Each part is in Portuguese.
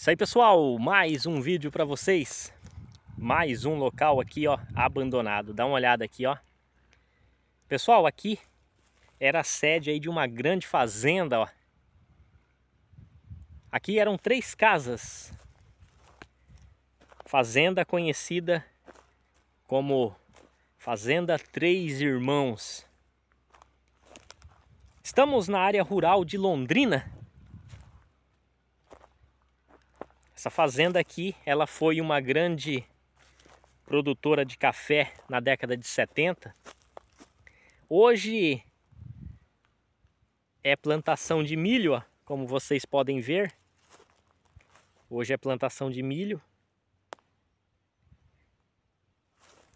Isso aí, pessoal, mais um vídeo para vocês. Mais um local aqui, ó, abandonado. Dá uma olhada aqui, ó. Pessoal, aqui era a sede aí de uma grande fazenda, ó. Aqui eram 3 casas. Fazenda conhecida como Fazenda Três Irmãos. Estamos na área rural de Londrina. Essa fazenda aqui, ela foi uma grande produtora de café na década de 70. Hoje é plantação de milho, ó, como vocês podem ver. Hoje é plantação de milho.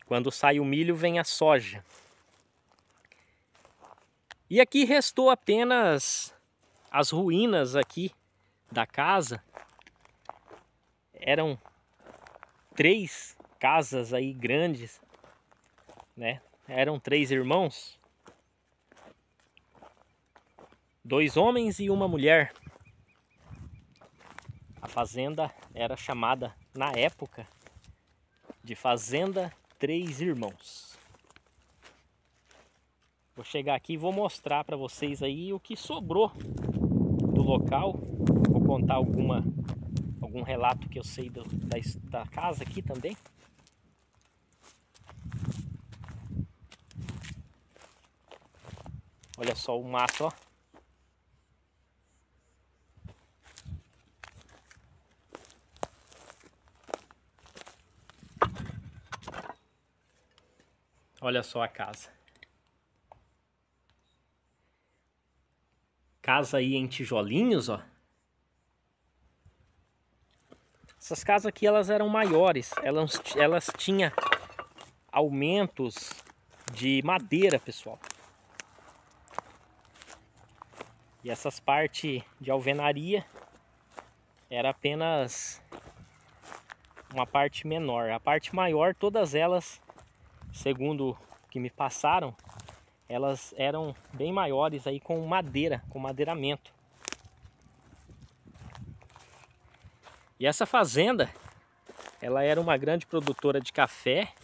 Quando sai o milho, vem a soja. E aqui restou apenas as ruínas aqui da casa. Eram 3 casas aí grandes, né? Eram 3 irmãos, 2 homens e uma mulher. A fazenda era chamada, na época, de Fazenda Três Irmãos. Vou chegar aqui e vou mostrar para vocês aí o que sobrou do local. Vou contar algum relato que eu sei da casa aqui também. Olha só o mato, ó. Olha só a casa. Casa aí em tijolinhos, ó. Essas casas aqui, elas eram maiores, elas tinham aumentos de madeira, pessoal. E essas partes de alvenaria era apenas uma parte menor. A parte maior, todas elas, segundo o que me passaram, elas eram bem maiores aí com madeira, com madeiramento. E essa fazenda, ela era uma grande produtora de café.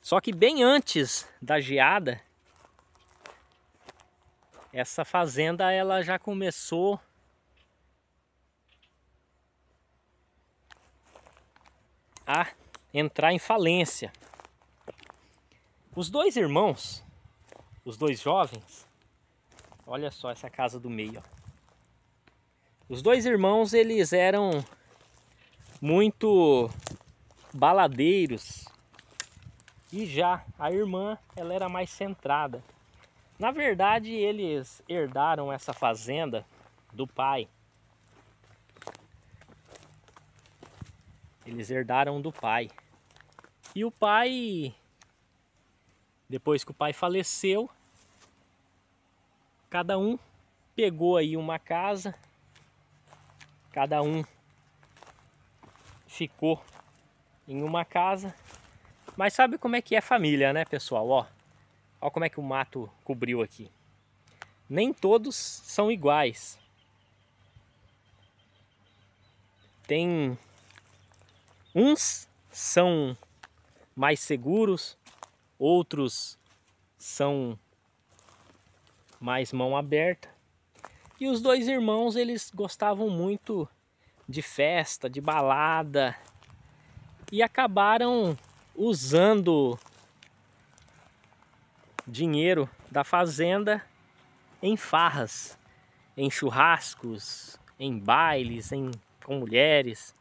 Só que bem antes da geada, essa fazenda ela já começou a entrar em falência. Os 2 irmãos, os 2 jovens, olha só essa casa do meio, ó. Os 2 irmãos, eles eram muito baladeiros, e já a irmã, ela era mais centrada. Na verdade, eles herdaram essa fazenda do pai. Eles herdaram do pai. E o pai, depois que o pai faleceu, cada um pegou aí uma casa. Cada um ficou em uma casa. Mas sabe como é que é família, né, pessoal? Ó, ó como é que o mato cobriu aqui. Nem todos são iguais. Tem uns são mais seguros, outros são mais mão aberta. E os 2 irmãos, eles gostavam muito de festa, de balada, e acabaram usando dinheiro da fazenda em farras, em churrascos, em bailes, com mulheres.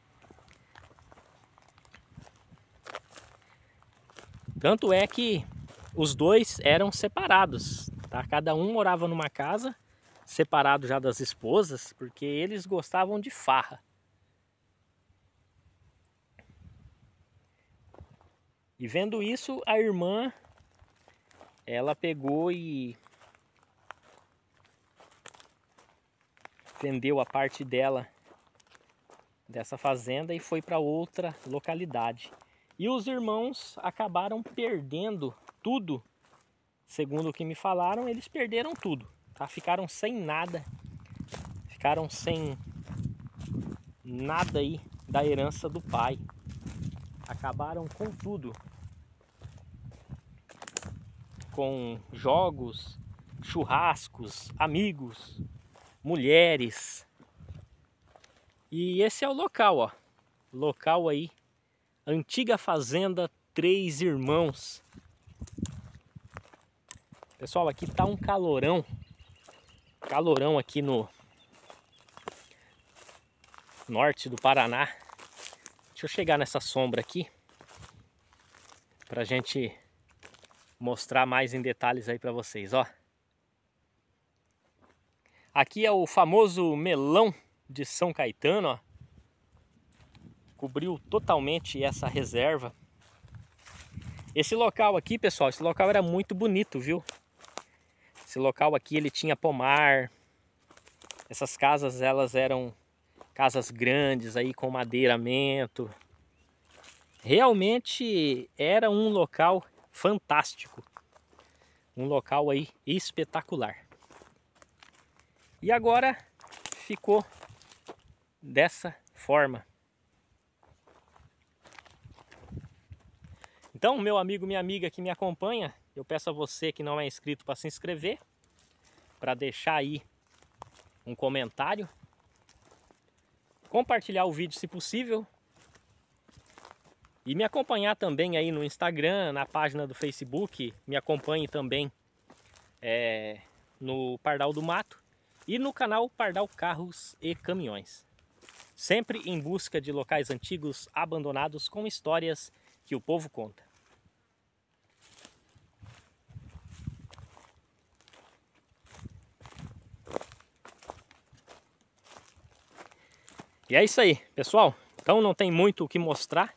Tanto é que os 2 eram separados, tá? Cada um morava numa casa, separado já das esposas, porque eles gostavam de farra. E vendo isso, a irmã, ela pegou e vendeu a parte dela dessa fazenda e foi para outra localidade. E os irmãos acabaram perdendo tudo. Segundo o que me falaram, eles perderam tudo. Ficaram sem nada, ficaram sem nada aí da herança do pai. Acabaram com tudo. Com jogos, churrascos, amigos, mulheres. E esse é o local, ó. Local aí. Antiga Fazenda Três Irmãos. Pessoal, aqui tá um calorão. Calorão aqui no norte do Paraná. Deixa eu chegar nessa sombra aqui pra gente mostrar mais em detalhes aí para vocês, ó. Aqui é o famoso melão de São Caetano, ó. Cobriu totalmente essa reserva. Esse local aqui, pessoal, esse local era muito bonito, viu? Esse local aqui, ele tinha pomar. Essas casas, elas eram casas grandes aí com madeiramento. Realmente era um local fantástico, um local aí espetacular. E agora ficou dessa forma. Então, meu amigo, minha amiga que me acompanha, eu peço a você que não é inscrito para se inscrever, para deixar aí um comentário, compartilhar o vídeo se possível e me acompanhar também aí no Instagram, na página do Facebook, me acompanhe também no Pardal do Mato e no canal Pardal Carros e Caminhões. Sempre em busca de locais antigos abandonados com histórias que o povo conta. E é isso aí, pessoal. Então não tem muito o que mostrar.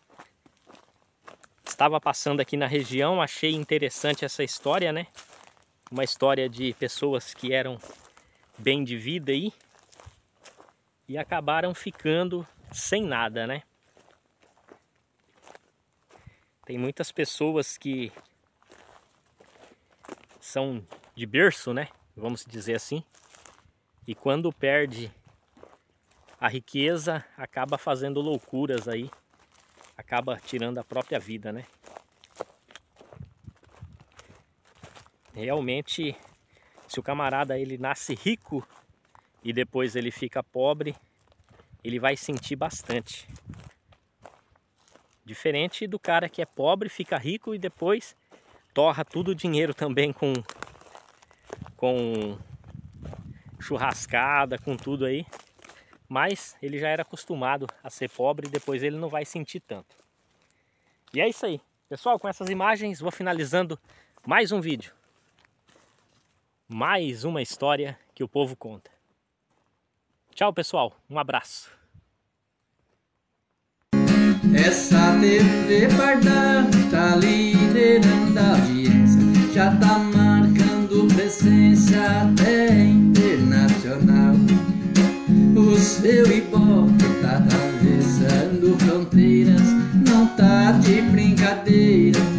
Estava passando aqui na região, achei interessante essa história, né? Uma história de pessoas que eram bem de vida aí e acabaram ficando sem nada, né? Tem muitas pessoas que são de berço, né? Vamos dizer assim. E quando perde a riqueza, acaba fazendo loucuras aí. Acaba tirando a própria vida, né? Realmente, se o camarada ele nasce rico e depois ele fica pobre, ele vai sentir bastante. Diferente do cara que é pobre, fica rico e depois torra tudo o dinheiro também com churrascada, com tudo aí. Mas ele já era acostumado a ser pobre e depois ele não vai sentir tanto. E é isso aí. Pessoal, com essas imagens vou finalizando mais um vídeo. Mais uma história que o povo conta. Tchau, pessoal. Um abraço. Essa TV Pardau tá liderando a audiência, já tá marcando presença até internacional. O seu Ibope tá atravessando fronteiras, não tá de brincadeira.